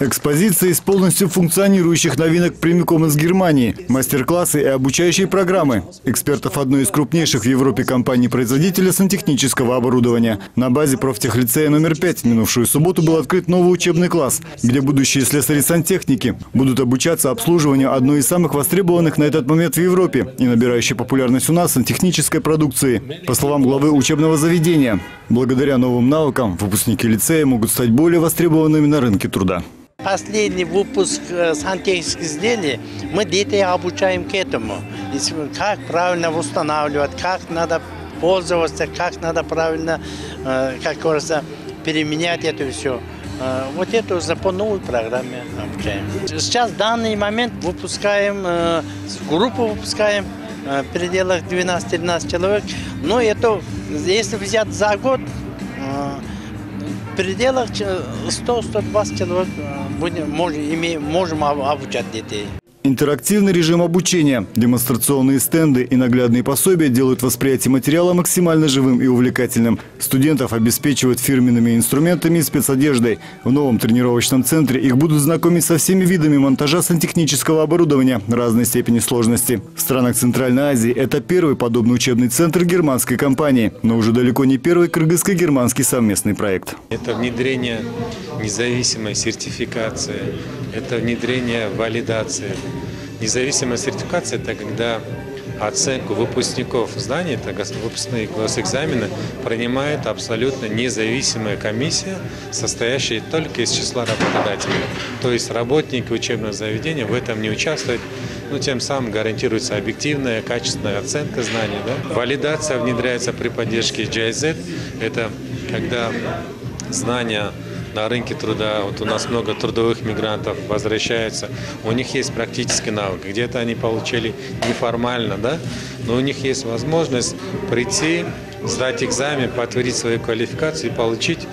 Экспозиция из полностью функционирующих новинок прямиком из Германии, мастер-классы и обучающие программы экспертов одной из крупнейших в Европе компаний-производителя сантехнического оборудования. На базе профтехлицея номер 5 в минувшую субботу был открыт новый учебный класс, где будущие слесари сантехники будут обучаться обслуживанию одной из самых востребованных на этот момент в Европе и набирающей популярность у нас сантехнической продукции. По словам главы учебного заведения, благодаря новым навыкам выпускники лицея могут стать более востребованными на рынке труда. Последний выпуск сантехнических изделий мы детей обучаем к этому. Как правильно устанавливать, как надо пользоваться, как надо правильно переменять это все. Вот это по новой программе обучаем. Сейчас в данный момент выпускаем, группу выпускаем в пределах 12-13 человек. Но это, если взять за год, в пределах 100-120 человек можем обучать детей. Интерактивный режим обучения, демонстрационные стенды и наглядные пособия делают восприятие материала максимально живым и увлекательным. Студентов обеспечивают фирменными инструментами и спецодеждой. В новом тренировочном центре их будут знакомить со всеми видами монтажа сантехнического оборудования разной степени сложности. В странах Центральной Азии это первый подобный учебный центр германской компании, но уже далеко не первый кыргызско-германский совместный проект. Это внедрение независимой сертификации, это внедрение валидации. Независимая сертификация – это когда оценку выпускников знаний, это выпускные госэкзамены, принимает абсолютно независимая комиссия, состоящая только из числа работодателей. То есть работники учебного заведения в этом не участвуют, но тем самым гарантируется объективная, качественная оценка знаний. Да? Валидация внедряется при поддержке GIZ. Это когда знания на рынке труда, вот у нас много трудовых мигрантов возвращаются, у них есть практический навык, где-то они получили неформально, да, но у них есть возможность прийти, сдать экзамен, подтвердить свою квалификацию и получить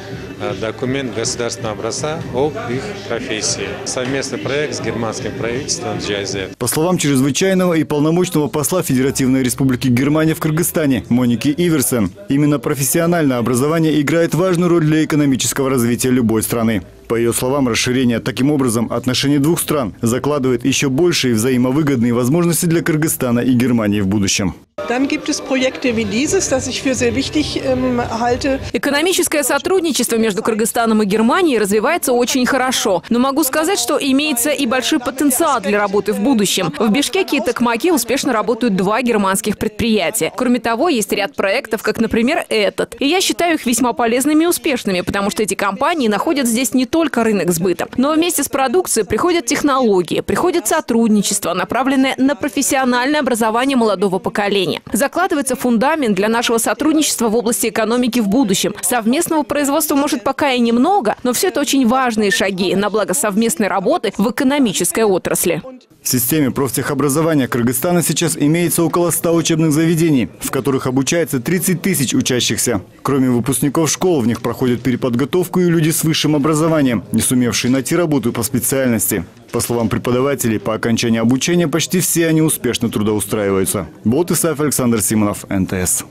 документ государственного образца об их профессии. Совместный проект с германским правительством GIZ. По словам чрезвычайного и полномочного посла Федеративной Республики Германия в Кыргызстане Моники Иверсен, именно профессиональное образование играет важную роль для экономического развития любой страны. По ее словам, расширение таким образом отношений двух стран закладывает еще большие взаимовыгодные возможности для Кыргызстана и Германии в будущем. Экономическое сотрудничество между Кыргызстаном и Германией развивается очень хорошо. Но могу сказать, что имеется и большой потенциал для работы в будущем. В Бишкеке и Токмаке успешно работают два германских предприятия. Кроме того, есть ряд проектов, как, например, этот. И я считаю их весьма полезными и успешными, потому что эти компании находят здесь не только рынок сбыта. Но вместе с продукцией приходят технологии, приходит сотрудничество, направленное на профессиональное образование молодого поколения. Закладывается фундамент для нашего сотрудничества в области экономики в будущем. Совместного производства может пока и немного, но все это очень важные шаги на благо совместной работы в экономической отрасли. В системе профтехобразования Кыргызстана сейчас имеется около 100 учебных заведений, в которых обучается 30 тысяч учащихся. Кроме выпускников школ, в них проходят переподготовку и люди с высшим образованием, не сумевшие найти работу по специальности. По словам преподавателей, по окончании обучения почти все они успешно трудоустраиваются. Александр Симонов, НТС.